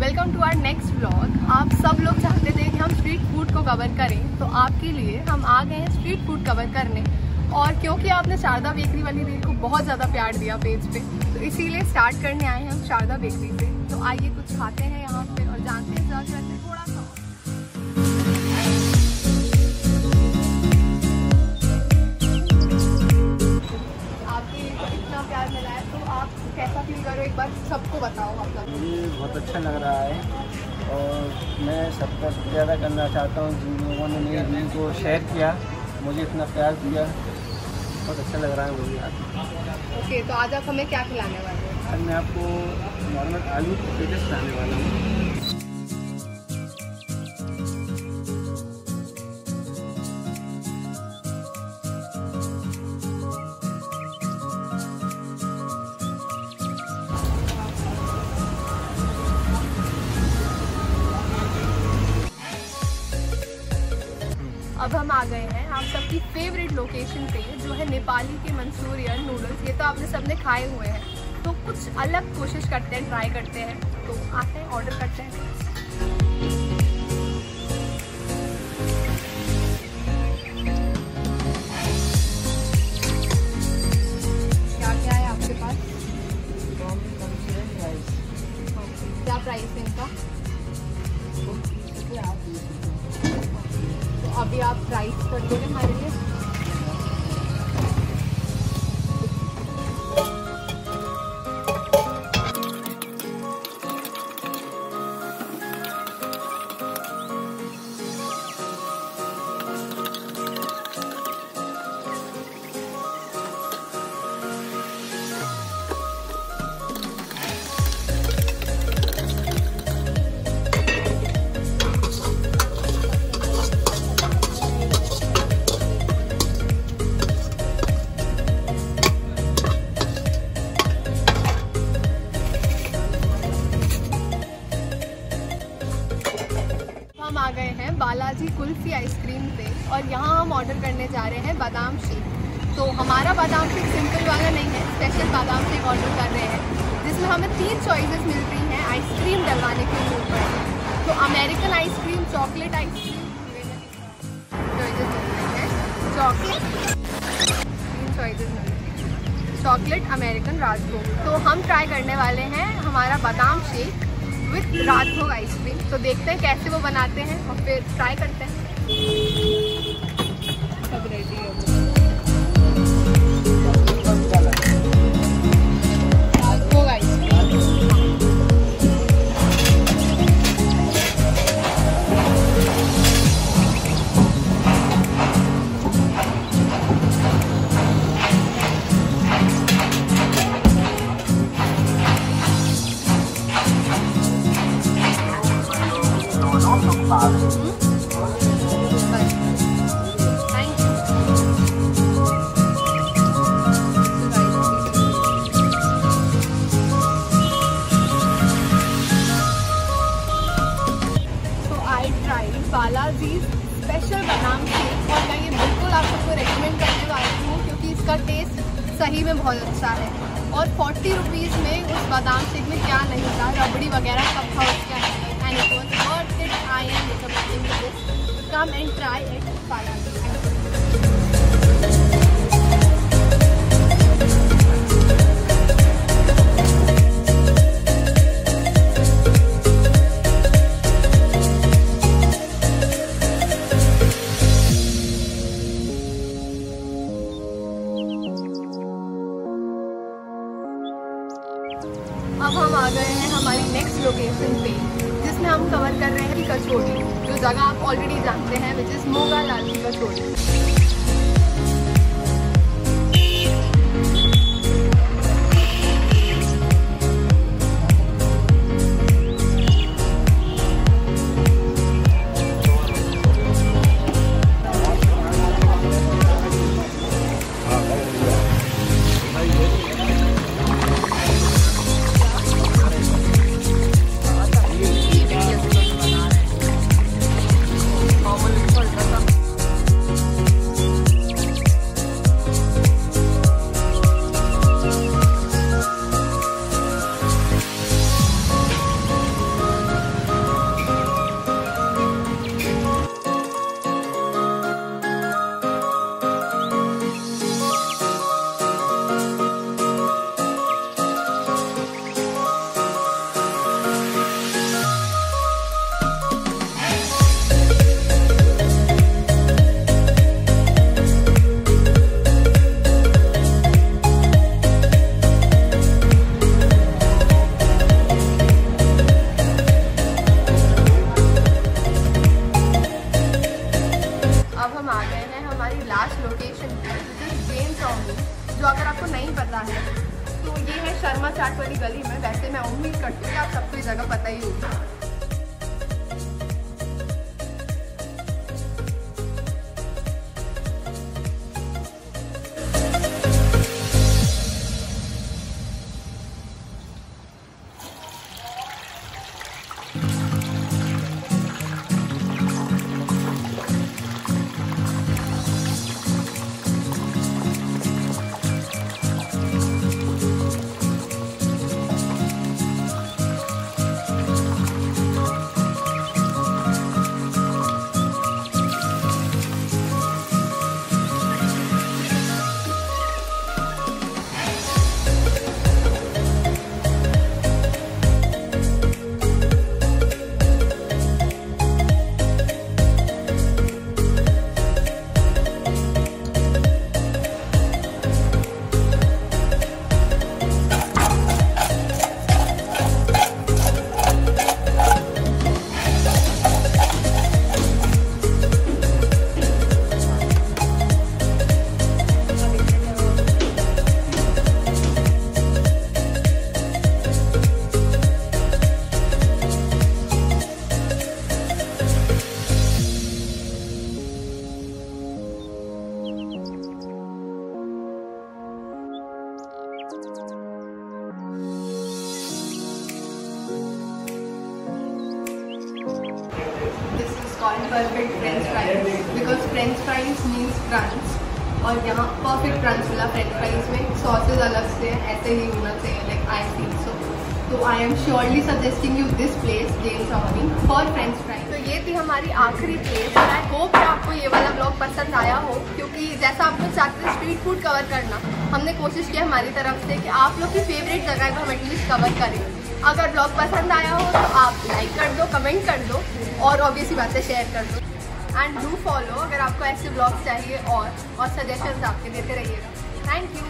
Welcome to our next vlog. आप सब लोग चाहते थे कि हम स्ट्रीट फूड को कवर करें, तो आपके लिए हम आ गए हैं स्ट्रीट फूड कवर करने। और क्योंकि आपने शारदा बेकरी वाली रील को बहुत ज़्यादा प्यार दिया पेज पे, तो इसीलिए स्टार्ट करने आए हैं हम शारदा बेकरी से। तो आइए कुछ खाते हैं यहाँ पे और जानते हैं थोड़ा सा। सबको बताओ मतलब। मुझे बहुत अच्छा लग रहा है और मैं सबका शुक्रिया अदा करना चाहता हूँ जिन लोगों ने मेरी रील को शेयर किया, मुझे इतना प्यार दिया, बहुत अच्छा लग रहा है मुझे। ओके, तो आज आप हमें क्या खिलाने वाले हैं? आज मैं आपको नॉर्मल आलू पटेटो खिलाने वाला हूँ। अब हम आ गए हैं आप सबकी फेवरेट लोकेशन पे, जो है नेपाली के मंचूरियन नूडल्स। ये तो आपने सबने खाए हुए हैं, तो कुछ अलग कोशिश करते हैं, ट्राई करते हैं। तो आते हैं, ऑर्डर करते हैं। क्या क्या है आपके पास? क्या प्राइस है इनका? अभी आप राइस कर दोगे हमारे लिए? हम आ गए हैं बालाजी कुल्फी आइसक्रीम पे और यहाँ हम ऑर्डर करने जा रहे हैं बादाम शेक। तो हमारा बादाम शेक सिंपल वाला नहीं है, स्पेशल बादाम शेक ऑर्डर कर रहे हैं, जिसमें हमें 3 चॉइसेस मिल रही हैं आइसक्रीम डलवाने के ऊपर। तो American ice cream, chocolate ice cream, choices मिल रही है चॉकलेट, 3 चॉइसेस मिल रही है चॉकलेट अमेरिकन राजभोग। तो हम ट्राई करने वाले हैं हमारा बादाम शेक विथ राजभोग आइसक्रीम। तो देखते हैं कैसे वो बनाते हैं और फिर ट्राई करते हैं। सब रेडी है। राजभोग बालाजी स्पेशल बादाम शेक, और मैं ये बिल्कुल आप सबको रेकमेंड करने वाली हूँ क्योंकि इसका टेस्ट सही में बहुत अच्छा है। और 40 रुपीज़ में उस बादाम शेक में क्या नहीं था, रबड़ी वगैरह सब था उसके अंदर। And it was worth it. I am recommending this, come and try it Balaji. अब हम आ गए हैं हमारी नेक्स्ट लोकेशन पे, जिसमें हम कवर कर रहे हैं कचौड़ी, जो जगह आप ऑलरेडी जानते हैं, विच इज़ मोगा लाल की कचौड़ी। करता ही हूँ। Perfect French fries because French fries means crunch और यहाँ perfect crunch मिला French fries में sauces अलग से हैं ऐसे ही होना चाहिए like I think so तो I am surely suggesting you this place Jain Sawani for French fries। तो ये थी हमारी आखिरी place और I hope आपको ये वाला vlog पसंद आया हो क्योंकि जैसा आपको चाहते street food cover करना हमने कोशिश की हमारी तरफ से कि आप लोग की favorite जगह को हम at least cover करें। अगर ब्लॉग पसंद आया हो तो आप लाइक कर दो, कमेंट कर दो और ऑब्वियसली बातें शेयर कर दो एंड डू फॉलो अगर आपको ऐसे ब्लॉग्स चाहिए और सजेशंस आपके देते रहिएगा। Thank you.